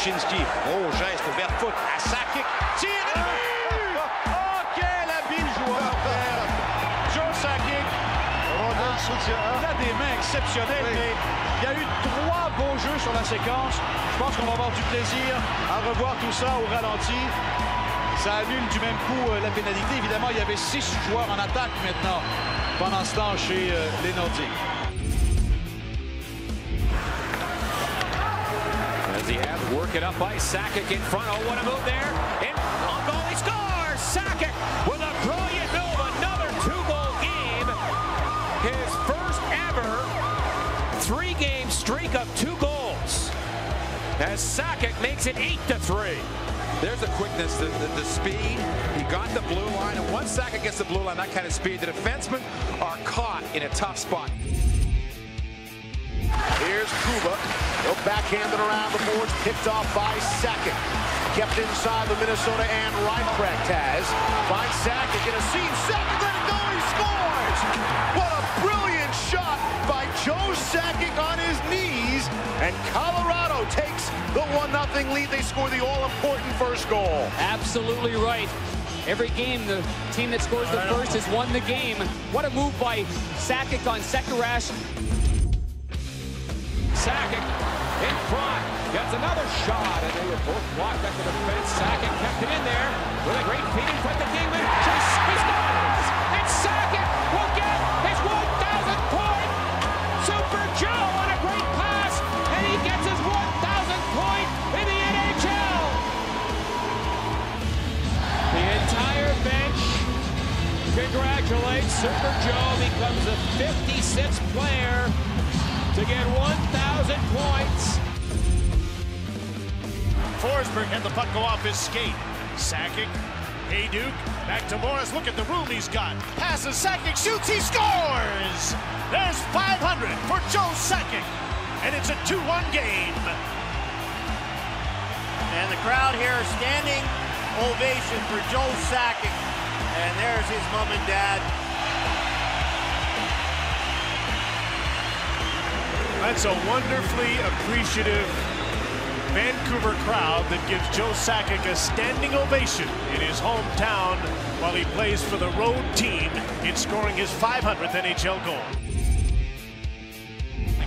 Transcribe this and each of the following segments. Korchinski. Oh, geste ouvert-foot à Sakic. Tire et but! Oh, quel habile joueur! Joe Sakic. Il a des mains exceptionnelles, oui. Mais il y a eu trois beaux jeux sur la séquence. Je pense qu'on va avoir du plaisir à revoir tout ça au ralenti. Ça annule du même coup la pénalité. Évidemment, il y avait 6 joueurs en attaque maintenant pendant ce temps chez les Nordiques. He has work it up by Sakic in front. Oh, what a move there. And on goal, he scores! Sakic with a brilliant move. Another 2-goal game. His first ever 3-game streak of 2 goals. As Sakic makes it 8-3. There's the quickness, the speed. He got the blue line. And once Sakic gets the blue line, that kind of speed, the defensemen are caught in a tough spot. Here's Kuba. He'll backhand it around the boards, picked off by Sakic. Kept inside the Minnesota and Reinprecht has. Finds Sakic in a seam. Sakic let it go. He scores! What a brilliant shot by Joe Sakic on his knees. And Colorado takes the 1-0 lead. They score the all-important first goal. Absolutely right. Every game, the team that scores the first has won the game. What a move by Sakic on Sekirash. Sakic in front, gets another shot, and they were both blocked at the defense. Sakic kept it in there with a great feed in front of the game. He scores! And Sakic will get his 1,000th point! Super Joe on a great pass, and he gets his 1,000th point in the NHL! The entire bench congratulates Super Joe, becomes the 56th player to get 1,000 points. Forsberg had the puck go off his skate. Sakic, hey Duke, back to Morris. Look at the room he's got. Passes, Sakic shoots, he scores! There's 500 for Joe Sakic, and it's a 2-1 game. And the crowd here are standing ovation for Joe Sakic, and there's his mom and dad. That's a wonderfully appreciative Vancouver crowd that gives Joe Sakic a standing ovation in his hometown while he plays for the road team in scoring his 500th NHL goal.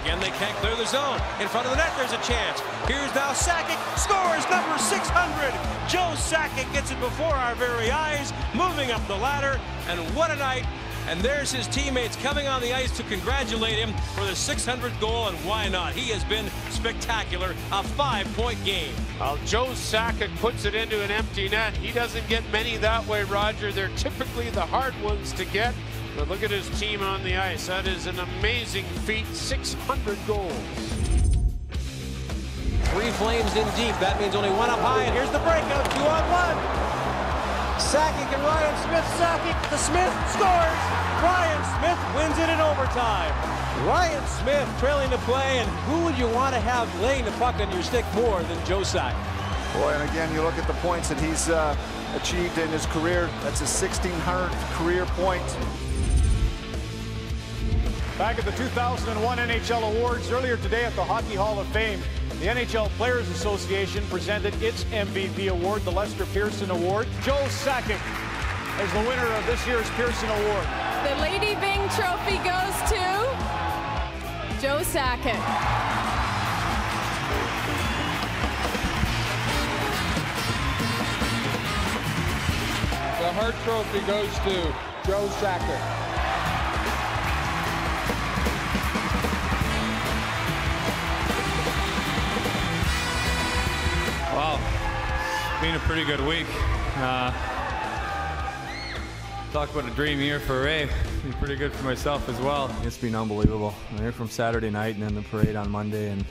Again, they can't clear the zone. In front of the net, there's a chance. Here's now Sakic, scores number 600. Joe Sakic gets it before our very eyes, moving up the ladder, and what a night. And there's his teammates coming on the ice to congratulate him for the 600th goal, and why not? He has been spectacular. A 5-point game. Well, Joe Sakic puts it into an empty net. He doesn't get many that way, Roger. They're typically the hard ones to get. But look at his team on the ice. That is an amazing feat. 600 goals. 3 Flames in deep. That means only 1 up high, and here's the breakout. 2-on-1. Sakic and Ryan Smith. Sakic, the Smith scores. Ryan Smith wins it in overtime. Ryan Smith trailing the play, and who would you want to have laying the puck on your stick more than Joe Sakic? Boy, and again, you look at the points that he's achieved in his career. That's his 1,600th career point. Back at the 2001 NHL Awards earlier today at the Hockey Hall of Fame, the NHL Players Association presented its MVP award, the Lester Pearson Award. Joe Sakic is the winner of this year's Pearson Award. The Lady Byng Trophy goes to Joe Sakic. The Hart Trophy goes to Joe Sakic. Wow, it's been a pretty good week. Talk about a dream year for Ray. It's been pretty good for myself as well. It's been unbelievable. I'm here from Saturday night and then the parade on Monday and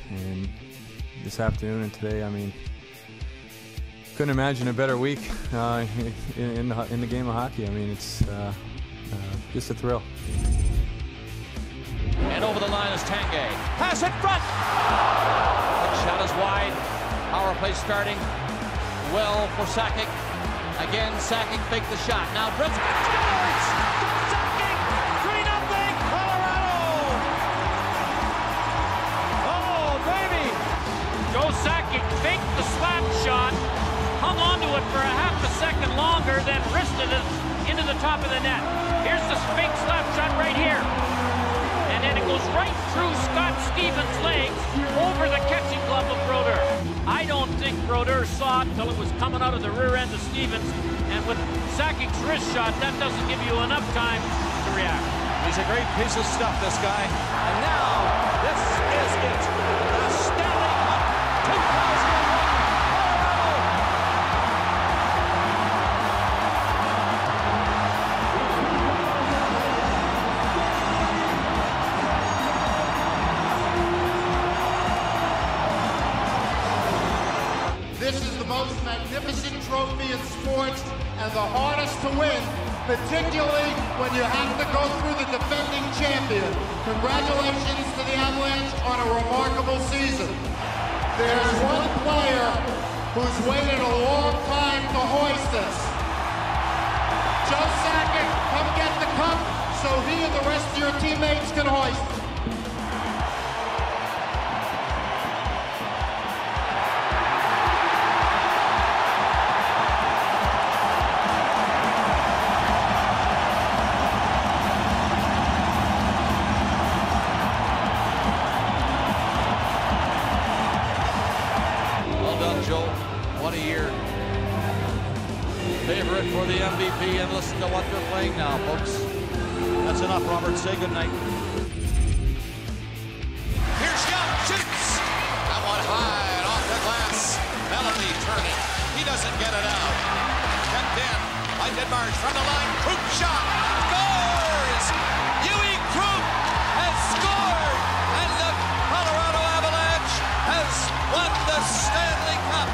this afternoon and today. I mean, couldn't imagine a better week in the game of hockey. I mean, it's just a thrill. And over the line is Tange. Pass in front. The shot is wide. Power play starting well for Sakic. Again, Sakic faked the shot. Now Ristka scores! Sakic! 3-0 Colorado! Oh, baby! Joe Sakic faked the shot. hung onto it for a half a second longer, then wristed it into the top of the net. Here's the big slap shot right here. And then it goes right through Scott Stevens' legs over the catching glove of Brodeur. I don't think Brodeur saw it until it was coming out of the rear end of Stevens. And with Sakic's wrist shot, that doesn't give you enough time to react. He's a great piece of stuff, this guy. And now, this is it. The Stanley Cup 2001. Magnificent trophy in sports and the hardest to win, particularly when you have to go through the defending champion. Congratulations to the Avalanche on a remarkable season. There's one player who's waited a long time to hoist this. Joe Sakic, come get the cup so he and the rest of your teammates can hoist it. Favorite for the MVP, and listen to what they're playing now, folks. That's enough, Robert. Say goodnight. Ristka shoots. That one high and off the glass. Melody turning. He doesn't get it out. Kept in by Denmark from the line. Krug shot. Scores! Yui Krug has scored, and the Colorado Avalanche has won the Stanley Cup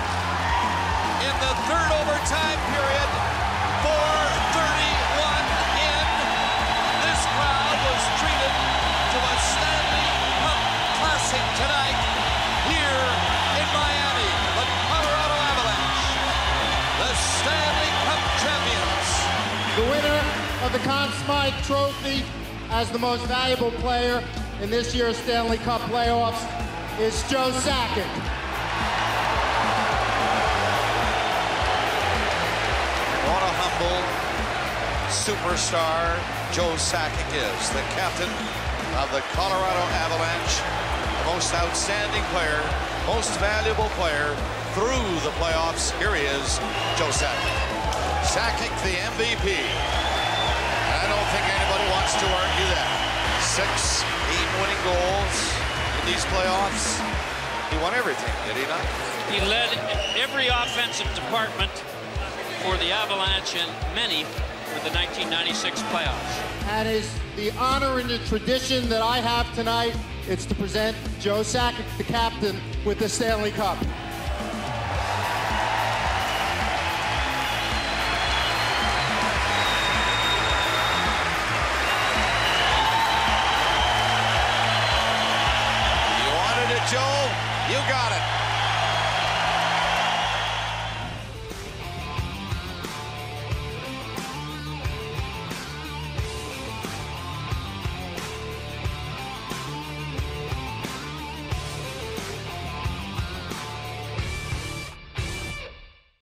in the third overtime period, 4:31 in. This crowd was treated to a Stanley Cup classic tonight here in Miami. The Colorado Avalanche, the Stanley Cup champions. The winner of the Conn Smythe Trophy as the most valuable player in this year's Stanley Cup playoffs is Joe Sakic. Superstar Joe Sakic is the captain of the Colorado Avalanche, the most outstanding player, most valuable player through the playoffs. Here he is, Joe Sakic. Sakic, the MVP. I don't think anybody wants to argue that. 6 8 winning goals in these playoffs. He won everything, did he not? He led every offensive department for the Avalanche and many for the 1996 playoffs. And it's the honor and the tradition that I have tonight, it's to present Joe Sakic, the captain, with the Stanley Cup. You wanted it, Joe? You got it.